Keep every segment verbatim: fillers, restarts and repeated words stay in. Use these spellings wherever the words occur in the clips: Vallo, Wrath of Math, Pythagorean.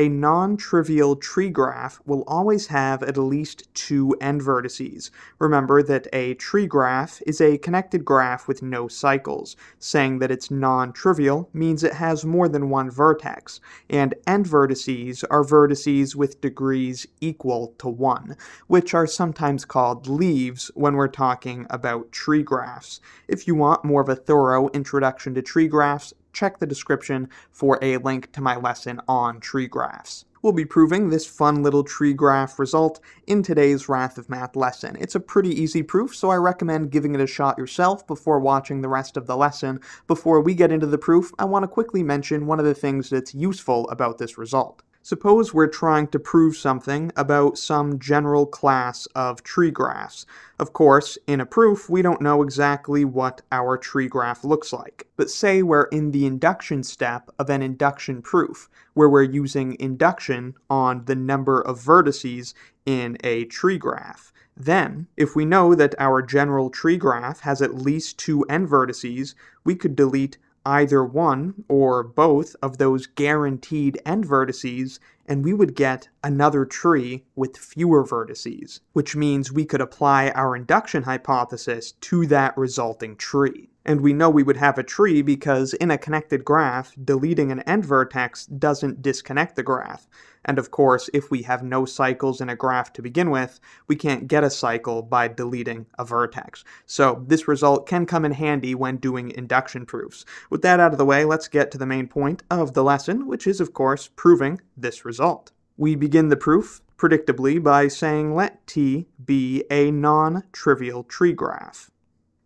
A non-trivial tree graph will always have at least two end vertices. Remember that a tree graph is a connected graph with no cycles. Saying that it's non-trivial means it has more than one vertex, and end vertices are vertices with degrees equal to one, which are sometimes called leaves when we're talking about tree graphs. If you want more of a thorough introduction to tree graphs, check the description for a link to my lesson on tree graphs. We'll be proving this fun little tree graph result in today's Wrath of Math lesson. It's a pretty easy proof, so I recommend giving it a shot yourself before watching the rest of the lesson. Before we get into the proof, I want to quickly mention one of the things that's useful about this result. Suppose we're trying to prove something about some general class of tree graphs. Of course, in a proof, we don't know exactly what our tree graph looks like. But say we're in the induction step of an induction proof, where we're using induction on the number of vertices in a tree graph. Then, if we know that our general tree graph has at least two end vertices, we could delete either one or both of those guaranteed end vertices, and we would get another tree with fewer vertices, which means we could apply our induction hypothesis to that resulting tree. And we know we would have a tree because in a connected graph, deleting an end vertex doesn't disconnect the graph. And of course, if we have no cycles in a graph to begin with, we can't get a cycle by deleting a vertex. So this result can come in handy when doing induction proofs. With that out of the way, let's get to the main point of the lesson, which is, of course, proving this result. We begin the proof, predictably, by saying let T be a non-trivial tree graph.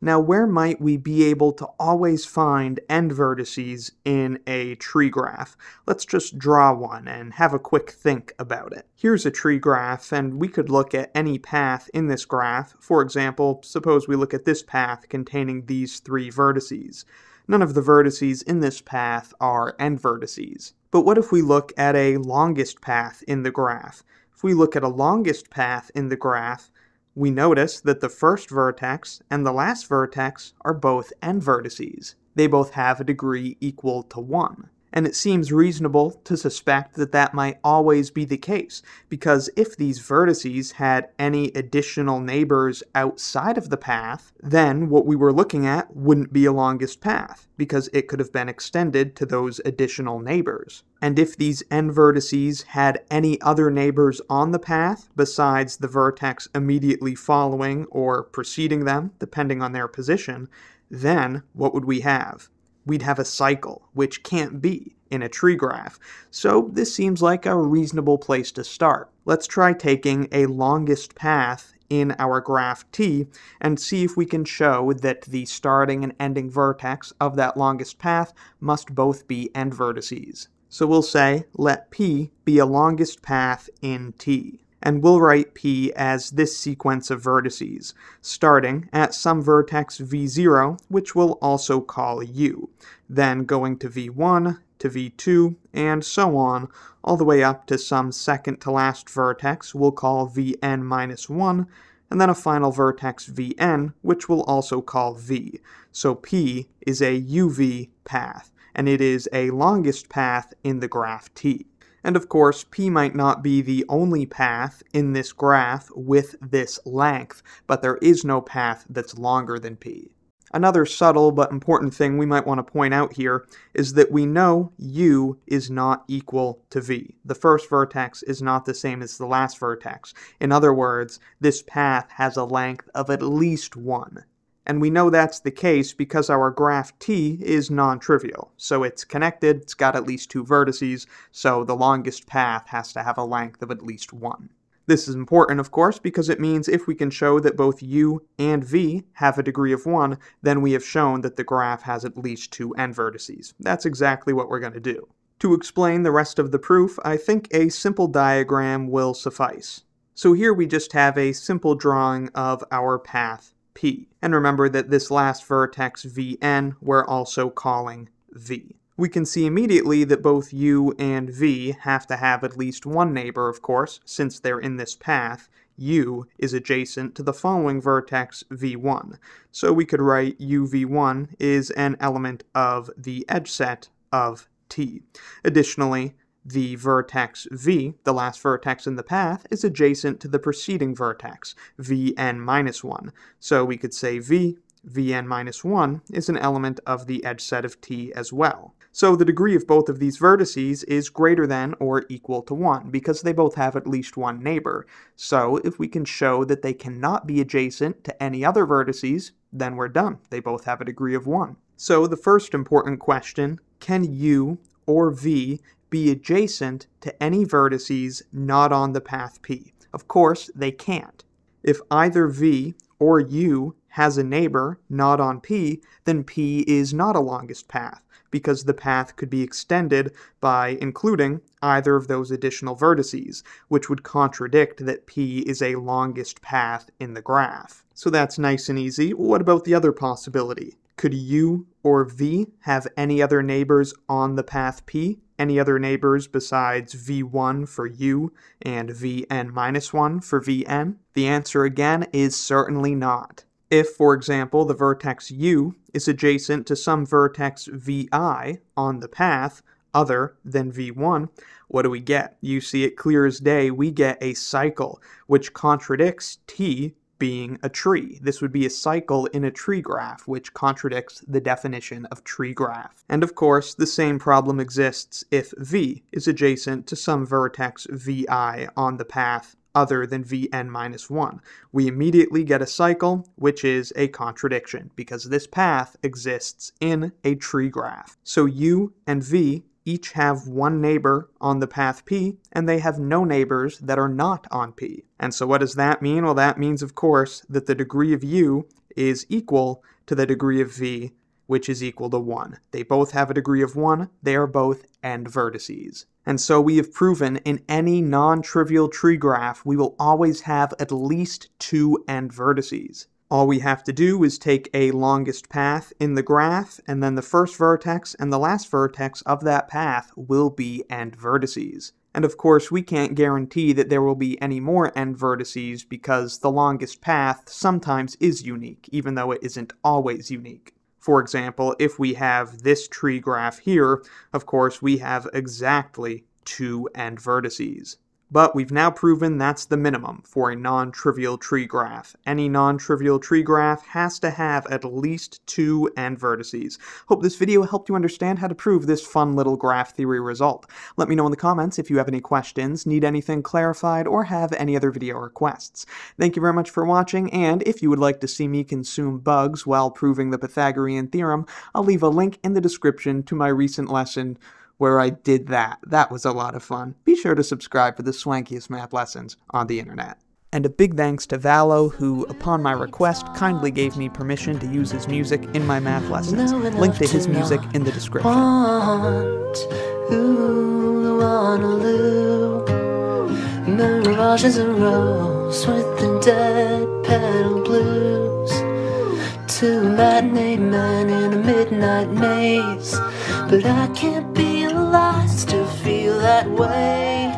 Now, where might we be able to always find end vertices in a tree graph? Let's just draw one and have a quick think about it. Here's a tree graph, and we could look at any path in this graph. For example, suppose we look at this path containing these three vertices. None of the vertices in this path are end vertices. But what if we look at a longest path in the graph? If we look at a longest path in the graph, we notice that the first vertex and the last vertex are both end vertices. They both have a degree equal to one. And it seems reasonable to suspect that that might always be the case, because if these vertices had any additional neighbors outside of the path, then what we were looking at wouldn't be a longest path, because it could have been extended to those additional neighbors. And if these end vertices had any other neighbors on the path besides the vertex immediately following or preceding them, depending on their position, then what would we have? We'd have a cycle, which can't be in a tree graph. So this seems like a reasonable place to start. Let's try taking a longest path in our graph T and see if we can show that the starting and ending vertex of that longest path must both be end vertices. So we'll say, let P be a longest path in T. And we'll write P as this sequence of vertices, starting at some vertex v zero, which we'll also call U, then going to v one, to v two, and so on, all the way up to some second-to-last vertex we'll call vn minus one, and then a final vertex vn, which we'll also call v. So P is a U V path, and it is a longest path in the graph T. And of course, P might not be the only path in this graph with this length, but there is no path that's longer than P. Another subtle but important thing we might want to point out here is that we know U is not equal to V. The first vertex is not the same as the last vertex. In other words, this path has a length of at least one. And we know that's the case because our graph T is non-trivial. So it's connected, it's got at least two vertices, so the longest path has to have a length of at least one. This is important, of course, because it means if we can show that both U and V have a degree of one, then we have shown that the graph has at least two end vertices. That's exactly what we're going to do. To explain the rest of the proof, I think a simple diagram will suffice. So here we just have a simple drawing of our path P. And remember that this last vertex, Vn, we're also calling V. We can see immediately that both U and V have to have at least one neighbor, of course, since they're in this path. U is adjacent to the following vertex, V one. So we could write U V one is an element of the edge set of T. Additionally, The vertex V, the last vertex in the path, is adjacent to the preceding vertex, V n minus one. So we could say V, V n minus one, is an element of the edge set of T as well. So the degree of both of these vertices is greater than or equal to one, because they both have at least one neighbor. So if we can show that they cannot be adjacent to any other vertices, then we're done. They both have a degree of one. So the first important question, can U or V be adjacent to any vertices not on the path P? Of course, they can't. If either V or U has a neighbor not on P, then P is not a longest path, because the path could be extended by including either of those additional vertices, which would contradict that P is a longest path in the graph. So that's nice and easy. What about the other possibility? Could U or V have any other neighbors on the path P? Any other neighbors besides V one for U and V n minus one for V n? The answer again is certainly not. If, for example, the vertex U is adjacent to some vertex V i on the path other than V one, what do we get? You see it clear as day, we get a cycle, which contradicts T being a tree. This would be a cycle in a tree graph, which contradicts the definition of tree graph. And of course, the same problem exists if V is adjacent to some vertex V i on the path other than V n minus one. We immediately get a cycle, which is a contradiction, because this path exists in a tree graph. So U and V each have one neighbor on the path P, and they have no neighbors that are not on P. And so what does that mean? Well, that means, of course, that the degree of U is equal to the degree of V, which is equal to one. They both have a degree of one, they are both end vertices. And so we have proven in any non-trivial tree graph, we will always have at least two end vertices. All we have to do is take a longest path in the graph, and then the first vertex and the last vertex of that path will be end vertices. And of course, we can't guarantee that there will be any more end vertices, because the longest path sometimes is unique, even though it isn't always unique. For example, if we have this tree graph here, of course, we have exactly two end vertices. But we've now proven that's the minimum for a non-trivial tree graph. Any non-trivial tree graph has to have at least two end vertices. Hope this video helped you understand how to prove this fun little graph theory result. Let me know in the comments if you have any questions, need anything clarified, or have any other video requests. Thank you very much for watching, and if you would like to see me consume bugs while proving the Pythagorean theorem, I'll leave a link in the description to my recent lesson where I did that. That was a lot of fun. Be sure to subscribe for the swankiest math lessons on the internet. And a big thanks to Vallo, who, upon my request, kindly gave me permission to use his music in my math lessons. Link to his music in the description. Mirages and rose with the dead petal blues. Two matinee men in a midnight maze. But I can't be lost to feel that way.